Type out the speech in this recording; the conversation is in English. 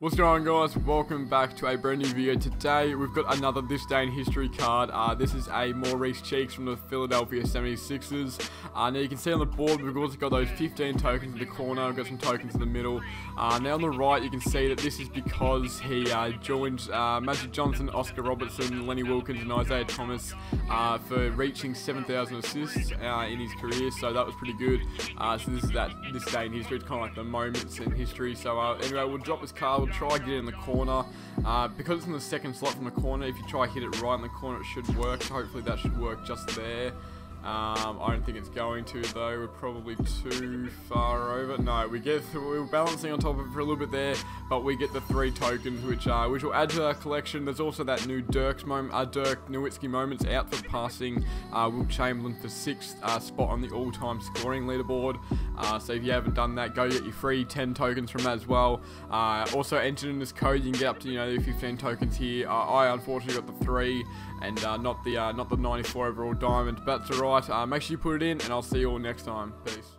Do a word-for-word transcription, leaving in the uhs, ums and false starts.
What's going on, guys? Welcome back to a brand new video. Today we've got another This Day in History card. Uh, this is a Maurice Cheeks from the Philadelphia seventy-sixers. Uh, now you can see on the board we've also got those fifteen tokens in the corner, we've got some tokens in the middle. Uh, now on the right you can see that this is because he uh, joined uh, Magic Johnson, Oscar Robertson, Lenny Wilkins and Isaiah Thomas uh, for reaching seven thousand assists uh, in his career, so that was pretty good. Uh, so this is that This Day in History, it's kind of like the moments in history. So uh, anyway, we'll drop this card. We'll try and get it in the corner, uh, because it's in the second slot from the corner. If you try hit it right in the corner, it should work. So hopefully that should work just there. Um, I don't think it's going to though. We're probably too far over. No, we get we we're balancing on top of it for a little bit there, but we get the three tokens, which uh, which will add to our collection. There's also that new Dirk's moment, uh, Dirk Nowitzki moments out for passing. Uh, Will Chamberlain for sixth uh, spot on the all-time scoring leaderboard. Uh, so if you haven't done that, go get your free ten tokens from that as well. Uh, also enter in this code, you can get up to you know fifteen tokens here. Uh, I unfortunately got the three and uh, not the uh, not the ninety-four overall diamond, but that's alright. Uh, make sure you put it in, and I'll see you all next time. Peace.